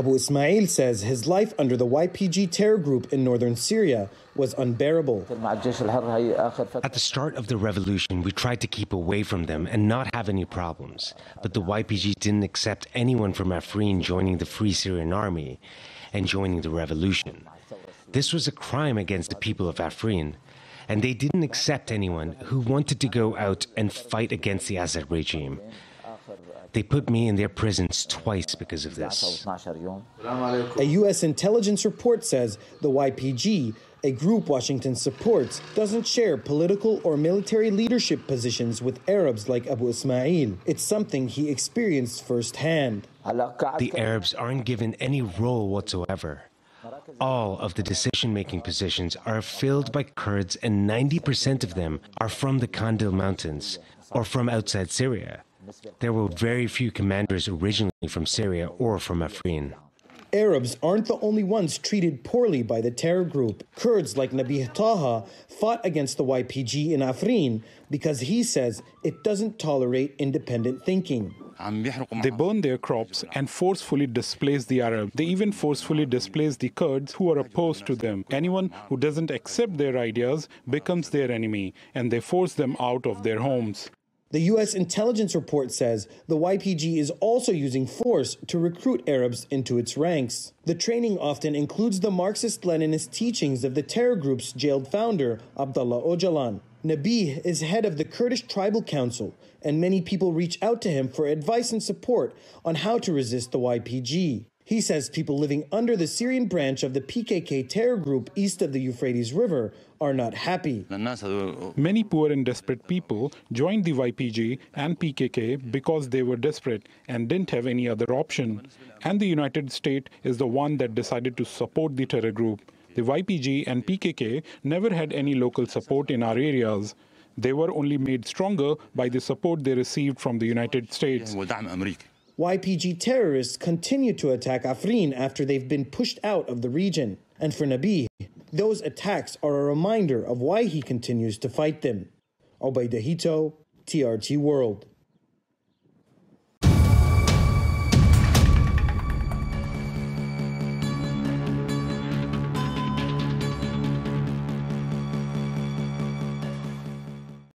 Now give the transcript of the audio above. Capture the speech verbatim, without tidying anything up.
Abu Ismail says his life under the Y P G terror group in northern Syria was unbearable. At the start of the revolution, we tried to keep away from them and not have any problems. But the Y P G didn't accept anyone from Afrin joining the Free Syrian Army and joining the revolution. This was a crime against the people of Afrin, and they didn't accept anyone who wanted to go out and fight against the Assad regime. They put me in their prisons twice because of this. A U S intelligence report says the Y P G, a group Washington supports, doesn't share political or military leadership positions with Arabs like Abu Ismail. It's something he experienced firsthand. The Arabs aren't given any role whatsoever. All of the decision-making positions are filled by Kurds, and ninety percent of them are from the Kandil Mountains or from outside Syria. There were very few commanders originally from Syria or from Afrin. Arabs aren't the only ones treated poorly by the terror group. Kurds like Nabih Taha fought against the Y P G in Afrin because he says it doesn't tolerate independent thinking. They burn their crops and forcefully displace the Arabs. They even forcefully displace the Kurds who are opposed to them. Anyone who doesn't accept their ideas becomes their enemy, and they force them out of their homes. The U S intelligence report says the Y P G is also using force to recruit Arabs into its ranks. The training often includes the Marxist-Leninist teachings of the terror group's jailed founder, Abdullah Ocalan. Nabih is head of the Kurdish Tribal Council, and many people reach out to him for advice and support on how to resist the Y P G. He says people living under the Syrian branch of the P K K terror group east of the Euphrates River are not happy. Many poor and desperate people joined the Y P G and P K K because they were desperate and didn't have any other option. And the United States is the one that decided to support the terror group. The Y P G and P K K never had any local support in our areas. They were only made stronger by the support they received from the United States. Y P G terrorists continue to attack Afrin after they've been pushed out of the region. And for Nabih, those attacks are a reminder of why he continues to fight them. Obaidahito, T R T World.